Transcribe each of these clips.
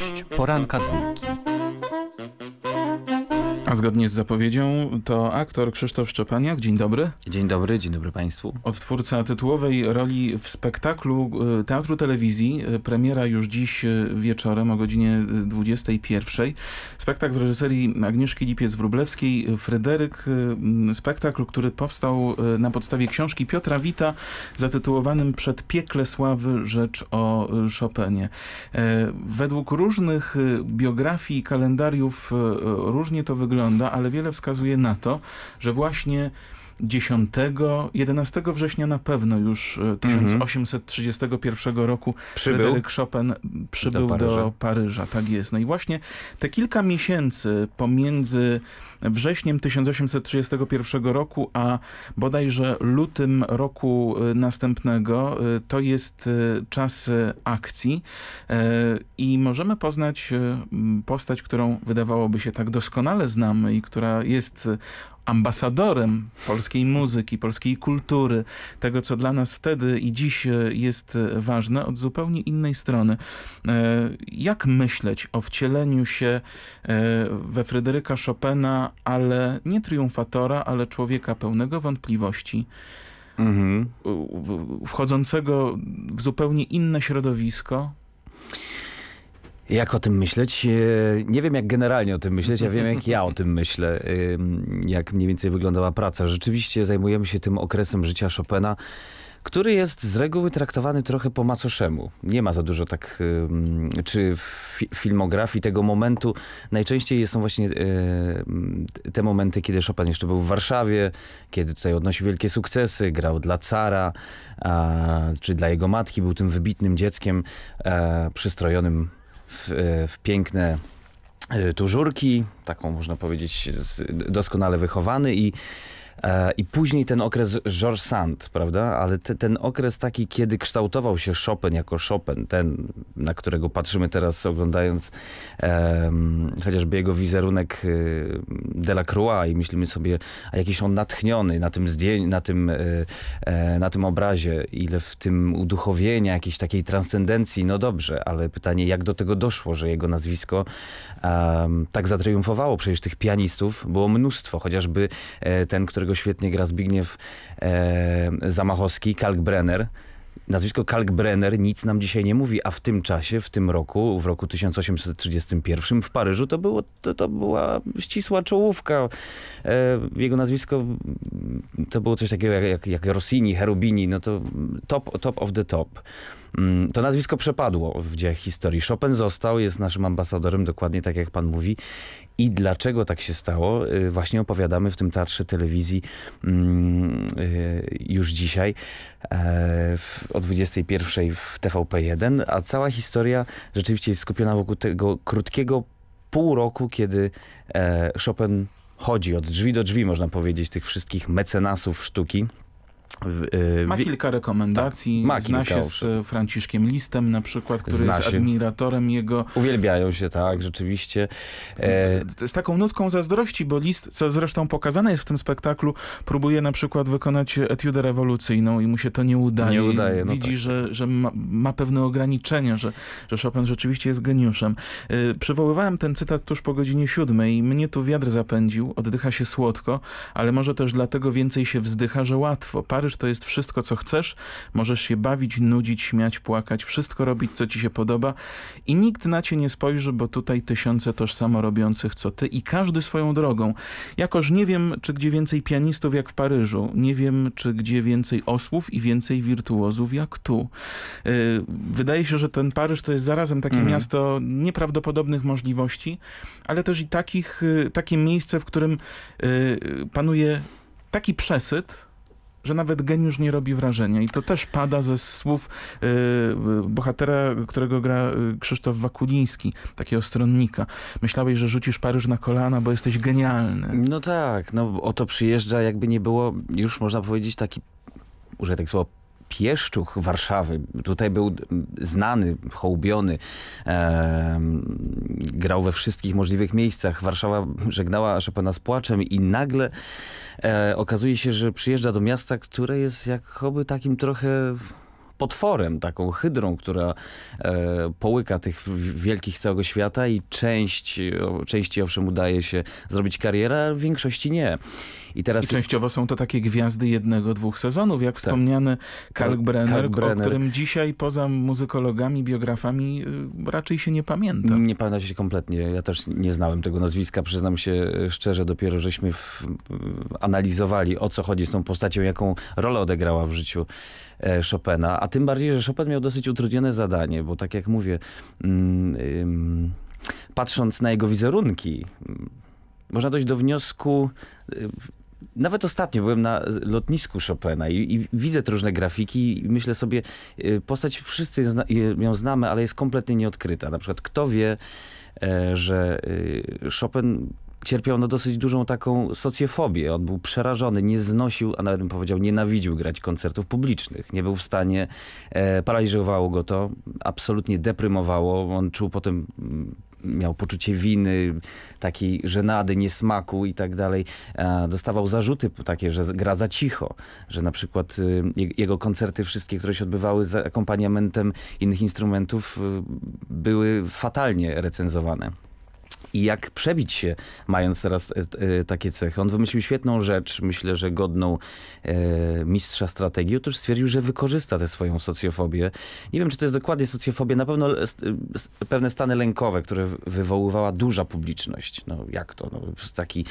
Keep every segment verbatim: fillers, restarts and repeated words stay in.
Gość Poranka Dwójki. A zgodnie z zapowiedzią to aktor Krzysztof Szczepaniak. Dzień dobry. Dzień dobry, dzień dobry Państwu. Odtwórca tytułowej roli w spektaklu Teatru Telewizji. Premiera już dziś wieczorem o godzinie dwudziestej pierwszej. Spektakl w reżyserii Agnieszki Lipiec Wrublewskiej. Fryderyk. Spektakl, który powstał na podstawie książki Piotra Wita zatytułowanym Przedpiekle sławy, rzecz o Chopinie. Według różnych biografii i kalendariów różnie to wygląda. Ale wiele wskazuje na to, że właśnie dziesiątego, jedenastego września na pewno już tysiąc osiemset trzydziestego pierwszego roku Fryderyk Chopin przybył do Paryża. do Paryża. Tak jest. No i właśnie te kilka miesięcy pomiędzy wrześniem tysiąc osiemset trzydziestego pierwszego roku a bodajże lutym roku następnego to jest czas akcji i możemy poznać postać, którą wydawałoby się tak doskonale znamy i która jest ambasadorem polskiej muzyki, polskiej kultury, tego co dla nas wtedy i dziś jest ważne od zupełnie innej strony. Jak myśleć o wcieleniu się we Fryderyka Chopina, ale nie triumfatora, ale człowieka pełnego wątpliwości, mhm. wchodzącego w zupełnie inne środowisko? Jak o tym myśleć? Nie wiem, jak generalnie o tym myśleć, ja wiem, jak ja o tym myślę, jak mniej więcej wyglądała praca. Rzeczywiście zajmujemy się tym okresem życia Chopina, który jest z reguły traktowany trochę po macoszemu. Nie ma za dużo tak, czy w filmografii tego momentu. Najczęściej są właśnie te momenty, kiedy Chopin jeszcze był w Warszawie, kiedy tutaj odnosił wielkie sukcesy, grał dla cara, czy dla jego matki, był tym wybitnym dzieckiem przystrojonym W, w piękne tużurki, taką można powiedzieć doskonale wychowany i, i później ten okres George Sand, prawda? Ale te, ten okres taki, kiedy kształtował się Chopin jako Chopin, ten, na którego patrzymy teraz oglądając um, chociażby jego wizerunek Delacroix i myślimy sobie, a jakiś on natchniony na tym zdjęciu, na tym, na tym obrazie, ile w tym uduchowienia, jakiejś takiej transcendencji, no dobrze, ale pytanie, jak do tego doszło, że jego nazwisko um, tak zatriumfowało? Przecież tych pianistów było mnóstwo, chociażby ten, który którego świetnie gra Zbigniew e, Zamachowski, Kalkbrenner. Nazwisko Kalkbrenner nic nam dzisiaj nie mówi, a w tym czasie, w tym roku, w roku tysiąc osiemset trzydziestym pierwszym w Paryżu to, było, to, to była ścisła czołówka. E, jego nazwisko to było coś takiego jak, jak, jak Rossini, Cherubini, no to top, top of the top. To nazwisko przepadło w dziejach historii. Chopin został, jest naszym ambasadorem, dokładnie tak jak pan mówi. I dlaczego tak się stało? Właśnie opowiadamy w tym Teatrze Telewizji już dzisiaj o dwudziestej pierwszej w T V P jeden, a cała historia rzeczywiście jest skupiona wokół tego krótkiego pół roku, kiedy Chopin chodzi od drzwi do drzwi, można powiedzieć, tych wszystkich mecenasów sztuki. Ma kilka rekomendacji, tak, ma kilka, zna się z Franciszkiem Listem na przykład, który zna jest się. admiratorem jego. Uwielbiają się, tak, rzeczywiście. E... Z taką nutką zazdrości, bo List, co zresztą pokazane jest w tym spektaklu, próbuje na przykład wykonać etiudę rewolucyjną i mu się to nie udaje. Nie udaje no Widzi, tak. że, że ma, ma pewne ograniczenia, że, że Chopin rzeczywiście jest geniuszem. E, przywoływałem ten cytat tuż po godzinie siódmej. Mnie tu wiatr zapędził, oddycha się słodko, ale może też dlatego więcej się wzdycha, że łatwo. Paryż to jest wszystko, co chcesz. Możesz się bawić, nudzić, śmiać, płakać, wszystko robić, co ci się podoba i nikt na cię nie spojrzy, bo tutaj tysiące tożsamo robiących, co ty i każdy swoją drogą. Jakoż nie wiem, czy gdzie więcej pianistów jak w Paryżu. Nie wiem, czy gdzie więcej osłów i więcej wirtuozów jak tu. Yy, wydaje się, że ten Paryż to jest zarazem takie mhm. miasto nieprawdopodobnych możliwości, ale też i takich, yy, takie miejsce, w którym yy, panuje taki przesyt, że nawet geniusz nie robi wrażenia. I to też pada ze słów yy, bohatera, którego gra Krzysztof Wakuliński, takiego stronnika. Myślałeś, że rzucisz Paryż na kolana, bo jesteś genialny. No tak, no oto przyjeżdża, jakby nie było, już można powiedzieć taki, użyję tak słowa, pieszczuch Warszawy. Tutaj był znany, hołubiony. E, grał we wszystkich możliwych miejscach. Warszawa żegnała Chopina z płaczem i nagle e, okazuje się, że przyjeżdża do miasta, które jest jakoby takim trochę potworem, taką hydrą, która e, połyka tych wielkich całego świata i część, części owszem udaje się zrobić karierę, a w większości nie. I, teraz... I częściowo są to takie gwiazdy jednego, dwóch sezonów, jak tak. wspomniany Kalkbrenner, Kalkbrenner, o którym dzisiaj poza muzykologami, biografami raczej się nie pamięta. Nie pamięta się kompletnie. Ja też nie znałem tego nazwiska, przyznam się szczerze, dopiero żeśmy w, analizowali, o co chodzi z tą postacią, jaką rolę odegrała w życiu Chopina, a tym bardziej, że Chopin miał dosyć utrudnione zadanie, bo tak jak mówię, mm, ym, patrząc na jego wizerunki, można dojść do wniosku, y, nawet ostatnio byłem na lotnisku Chopina i, i widzę te różne grafiki i myślę sobie, y, postać wszyscy zna, ją znamy, ale jest kompletnie nieodkryta. Na przykład kto wie, y, że y, Chopin cierpiał na dosyć dużą taką socjofobię. On był przerażony, nie znosił, a nawet bym powiedział, nienawidził grać koncertów publicznych. Nie był w stanie, e, paraliżowało go to, absolutnie deprymowało. On czuł potem, miał poczucie winy, takiej żenady, niesmaku i tak dalej. E, dostawał zarzuty takie, że gra za cicho, że na przykład e, jego koncerty wszystkie, które się odbywały z akompaniamentem innych instrumentów, e, były fatalnie recenzowane. I jak przebić się, mając teraz e, e, takie cechy? On wymyślił świetną rzecz, myślę, że godną e, mistrza strategii. Otóż stwierdził, że wykorzysta tę swoją socjofobię. Nie wiem, czy to jest dokładnie socjofobia. Na pewno st pewne stany lękowe, które wywoływała duża publiczność. No jak to? No, taki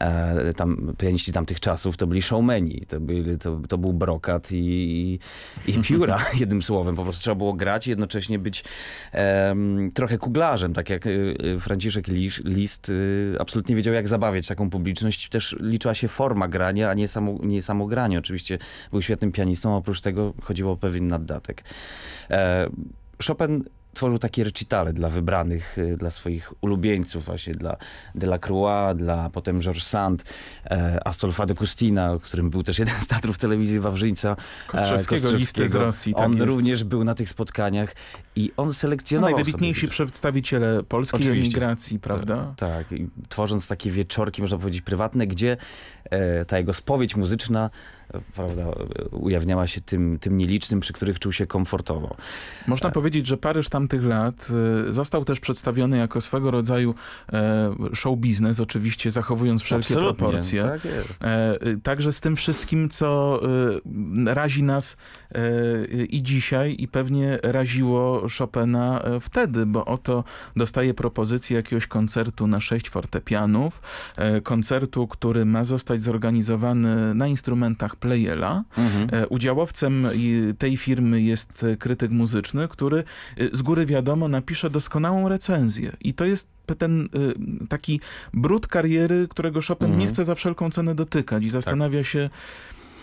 e, tam, pianiści tamtych czasów to byli showmeni. To, byli, to, to był brokat i, i, i pióra, jednym słowem. Po prostu trzeba było grać i jednocześnie być e, trochę kuglarzem, tak jak e, Franciszek Liszt. Liszt absolutnie wiedział, jak zabawiać taką publiczność. Też liczyła się forma grania, a nie samo, nie samo granie. Oczywiście był świetnym pianistą, a oprócz tego chodziło o pewien naddatek. E, Chopin tworzył takie recitale dla wybranych, dla swoich ulubieńców, właśnie dla Delacroix, dla potem George Sand, e, Astolfa de Custina, którym był też jeden z teatrów telewizji Wawrzyńca. Kostrzewskiego, Listy z Rosji. On tak również był na tych spotkaniach i on selekcjonował. No, najwybitniejsi sobie przedstawiciele polskiej Oczywiście. emigracji, prawda? To, tak, i tworząc takie wieczorki, można powiedzieć, prywatne, gdzie e, ta jego spowiedź muzyczna, prawda, ujawniała się tym, tym nielicznym, przy których czuł się komfortowo. Można powiedzieć, że Paryż tamtych lat został też przedstawiony jako swego rodzaju show biznes, oczywiście zachowując wszelkie Absolutnie, proporcje. Tak jest. Także z tym wszystkim, co razi nas i dzisiaj i pewnie raziło Chopina wtedy, bo oto dostaje propozycję jakiegoś koncertu na sześć fortepianów, koncertu, który ma zostać zorganizowany na instrumentach Pleyela. Mhm. Udziałowcem tej firmy jest krytyk muzyczny, który z góry wiadomo napisze doskonałą recenzję. I to jest ten taki brud kariery, którego Chopin mhm. nie chce za wszelką cenę dotykać i zastanawia tak. się,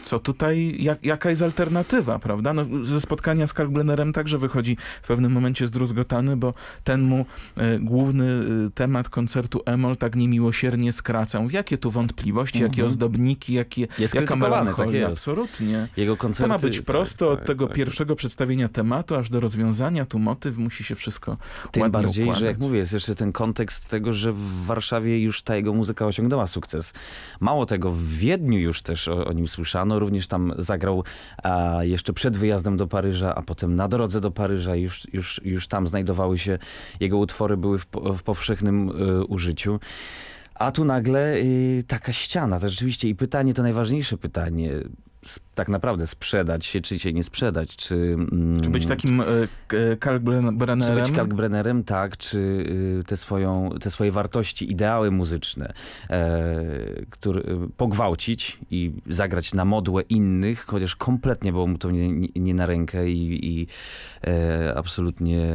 co tutaj, jak, jaka jest alternatywa, prawda? No, ze spotkania z Kalkbrennerem także wychodzi w pewnym momencie zdruzgotany, bo ten mu e, główny e, temat koncertu Emol tak niemiłosiernie skracał. Jakie tu wątpliwości, mm -hmm. jakie ozdobniki, jakie, jest jaka melancholia. Tak jest. Absolutnie. Jego koncerty, to ma być prosto tak, od tego tak, pierwszego tak. przedstawienia tematu, aż do rozwiązania. Tu motyw, musi się wszystko Tym ładnie bardziej, układać. Że jak mówię, jest jeszcze ten kontekst tego, że w Warszawie już ta jego muzyka osiągnęła sukces. Mało tego, w Wiedniu już też o, o nim słyszano. Również tam zagrał a jeszcze przed wyjazdem do Paryża, a potem na drodze do Paryża już, już, już tam znajdowały się, jego utwory były w, w powszechnym y, użyciu. A tu nagle y, taka ściana, to rzeczywiście i pytanie, to najważniejsze pytanie, tak naprawdę sprzedać się, czy się nie sprzedać, czy... Mm, czy być takim e, Kalkbrennerem? Czy być Kalkbrennerem, tak, czy y, te, swoją, te swoje wartości, ideały muzyczne, e, który, pogwałcić i zagrać na modłę innych, chociaż kompletnie było mu to nie, nie, nie na rękę i, i e, absolutnie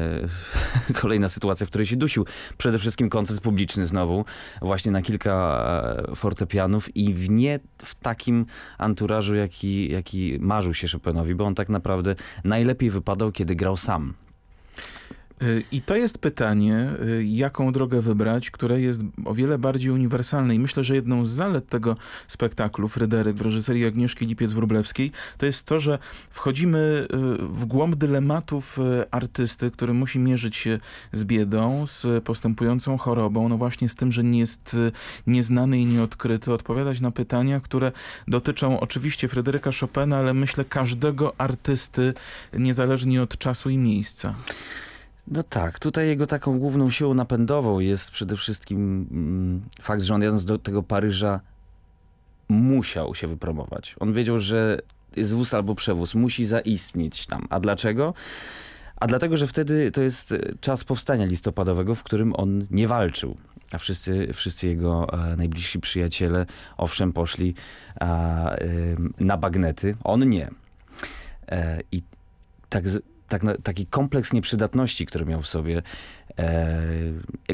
kolejna sytuacja, w której się dusił. Przede wszystkim koncert publiczny znowu, właśnie na kilka fortepianów i w nie w takim anturażu, jak Jaki, jaki marzył się Chopinowi, bo on tak naprawdę najlepiej wypadał, kiedy grał sam. I to jest pytanie, jaką drogę wybrać, które jest o wiele bardziej uniwersalne. I myślę, że jedną z zalet tego spektaklu Fryderyk w reżyserii Agnieszki Lipiec Wrublewskiej to jest to, że wchodzimy w głąb dylematów artysty, który musi mierzyć się z biedą, z postępującą chorobą, no właśnie z tym, że nie jest nieznany i nieodkryty, odpowiadać na pytania, które dotyczą oczywiście Fryderyka Chopina, ale myślę każdego artysty, niezależnie od czasu i miejsca. No tak, tutaj jego taką główną siłą napędową jest przede wszystkim fakt, że on jadąc do tego Paryża musiał się wypromować. On wiedział, że jest wóz albo przewóz, musi zaistnieć tam. A dlaczego? A dlatego, że wtedy to jest czas powstania listopadowego, w którym on nie walczył. A wszyscy, wszyscy jego najbliżsi przyjaciele, owszem, poszli a, y, na bagnety. On nie. E, I tak... Z, Tak, taki kompleks nieprzydatności, który miał w sobie, e,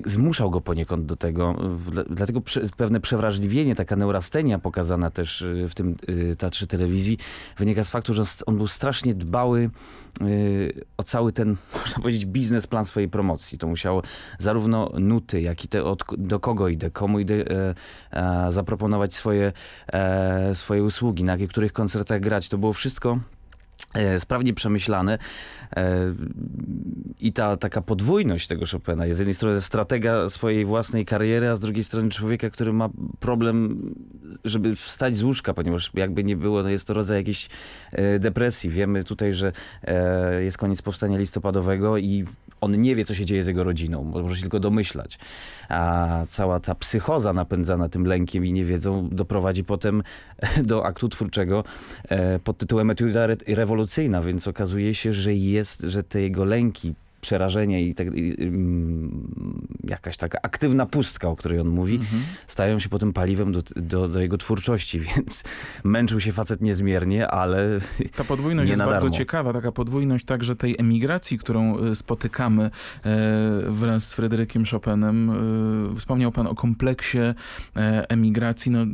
zmuszał go poniekąd do tego. Dlatego prze, pewne przewrażliwienie, taka neurastenia pokazana też w tym y, Teatrze Telewizji wynika z faktu, że on był strasznie dbały y, o cały ten, można powiedzieć, biznesplan swojej promocji. To musiało zarówno nuty, jak i te od, do kogo idę, komu idę e, e, zaproponować swoje, e, swoje usługi, na jakich, których koncertach grać. To było wszystko sprawnie przemyślane i ta taka podwójność tego Chopina jest z jednej strony stratega swojej własnej kariery, a z drugiej strony człowieka, który ma problem, żeby wstać z łóżka, ponieważ jakby nie było, no jest to rodzaj jakiejś depresji. Wiemy tutaj, że jest koniec powstania listopadowego i on nie wie, co się dzieje z jego rodziną, może się tylko domyślać. A cała ta psychoza napędzana tym lękiem i niewiedzą doprowadzi potem do aktu twórczego pod tytułem Etiuda rewolucyjna, więc okazuje się, że jest, że te jego lęki, przerażenie i, tak, i um, jakaś taka aktywna pustka, o której on mówi, mhm. stają się potem paliwem do, do, do jego twórczości, więc męczył się facet niezmiernie, ale ta podwójność jest bardzo ciekawa, taka podwójność także tej emigracji, którą spotykamy e, wraz z Fryderykiem Chopinem. E, wspomniał pan o kompleksie e, emigracji, no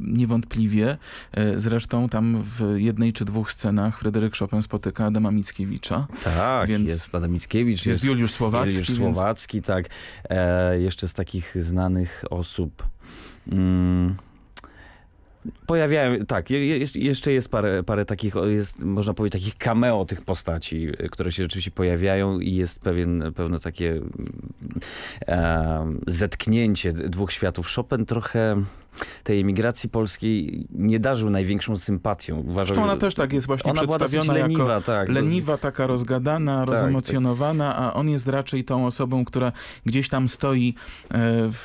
niewątpliwie. E, zresztą tam w jednej czy dwóch scenach Fryderyk Chopin spotyka Adama Mickiewicza. Tak, więc... jest Adam Mickiewicz. Jest, jest Juliusz Słowacki. Juliusz Słowacki, więc... tak. E, jeszcze z takich znanych osób mm, pojawiają, tak, je, jeszcze jest parę, parę takich, jest, można powiedzieć, takich cameo tych postaci, które się rzeczywiście pojawiają i jest pewien, pewno takie e, zetknięcie dwóch światów. Chopin trochę... tej emigracji polskiej nie darzył największą sympatią. Uważam, ona też tak jest właśnie przedstawiona leniwa, jako tak, leniwa, taka rozgadana, tak, rozemocjonowana, tak. A on jest raczej tą osobą, która gdzieś tam stoi w,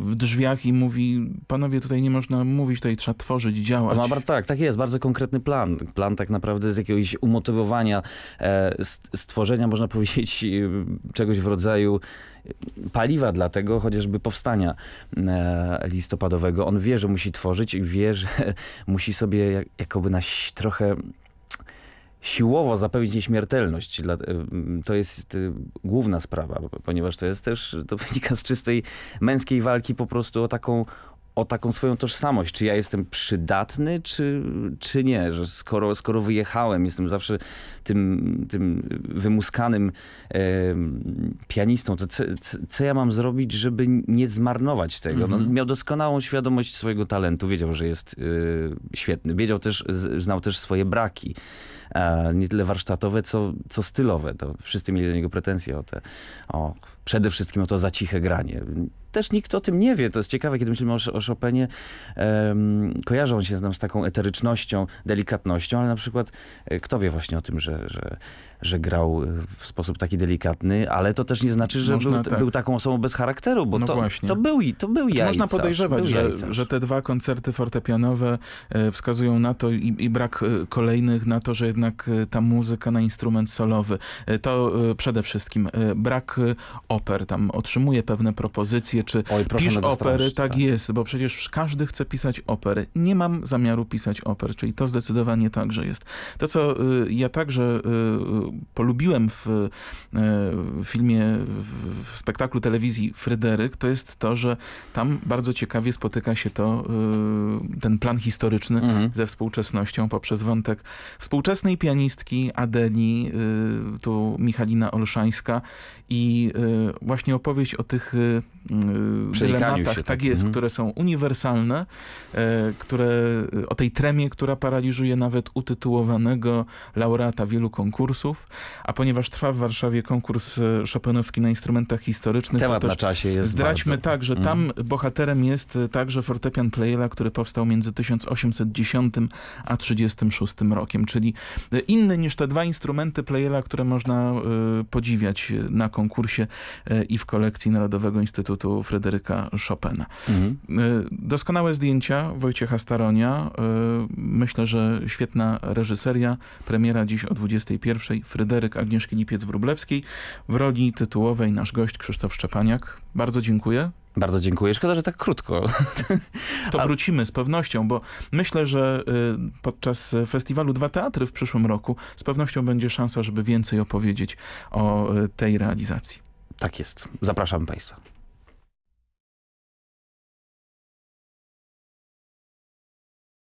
w drzwiach i mówi, panowie, tutaj nie można mówić, tutaj trzeba tworzyć, działać. Ona, tak, tak jest, bardzo konkretny plan. Plan tak naprawdę z jakiegoś umotywowania, stworzenia, można powiedzieć, czegoś w rodzaju paliwa dla tego, chociażby powstania listopadowego. On wie, że musi tworzyć i wie, że musi sobie jak, jakoby na trochę siłowo zapewnić nieśmiertelność. To jest główna sprawa, ponieważ to jest też, to wynika z czystej męskiej walki po prostu o taką o taką swoją tożsamość. Czy ja jestem przydatny, czy, czy nie? Że skoro, skoro wyjechałem, jestem zawsze tym, tym wymuskanym e, pianistą, to co, co ja mam zrobić, żeby nie zmarnować tego? Mm-hmm. No, miał doskonałą świadomość swojego talentu, wiedział, że jest e, świetny. Wiedział też, znał też swoje braki. E, nie tyle warsztatowe, co, co stylowe. To wszyscy mieli do niego pretensje o te... O, przede wszystkim o to za ciche granie. Też nikt o tym nie wie. To jest ciekawe, kiedy myślimy o, o Chopinie, um, kojarzą się z nam z taką eterycznością, delikatnością, ale na przykład kto wie właśnie o tym, że, że, że grał w sposób taki delikatny, ale to też nie znaczy, że można, był, tak. był taką osobą bez charakteru, bo no to, to był, to był jajcarz. Można podejrzewać, był że, że te dwa koncerty fortepianowe wskazują na to i, i brak kolejnych na to, że jednak ta muzyka na instrument solowy, to przede wszystkim brak oper, tam otrzymuje pewne propozycje, czy Oj, pisz opery, tak, tak jest, bo przecież każdy chce pisać opery. Nie mam zamiaru pisać oper, czyli to zdecydowanie także jest. To, co y, ja także polubiłem w filmie, w spektaklu telewizji Fryderyk, to jest to, że tam bardzo ciekawie spotyka się to, ten plan historyczny mhm. ze współczesnością poprzez wątek współczesnej pianistki Adeli, tu Michalina Olszańska i właśnie opowieść o tych dylematach, tak, tak jest, mhm. które są uniwersalne, które, o tej tremie, która paraliżuje nawet utytułowanego laureata wielu konkursów, a ponieważ trwa w Warszawie konkurs chopinowski na instrumentach historycznych, temat na czasie jest zdradźmy bardzo. Tak, że mm. tam bohaterem jest także fortepian Pleyela, który powstał między tysiąc osiemset dziesiątym a tysiąc dziewięćset trzydziestym szóstym rokiem, czyli inny niż te dwa instrumenty Pleyela, które można podziwiać na konkursie i w kolekcji Narodowego Instytutu Fryderyka Chopina. Mm. Doskonałe zdjęcia Wojciecha Staronia, myślę, że świetna reżyseria, premiera dziś o dwudziestej pierwszej. Fryderyk Agnieszki Lipiec Wrublewskiej. W roli tytułowej nasz gość Krzysztof Szczepaniak. Bardzo dziękuję. Bardzo dziękuję. Szkoda, że tak krótko. To wrócimy z pewnością, bo myślę, że podczas festiwalu Dwa Teatry w przyszłym roku z pewnością będzie szansa, żeby więcej opowiedzieć o tej realizacji. Tak jest. Zapraszam Państwa.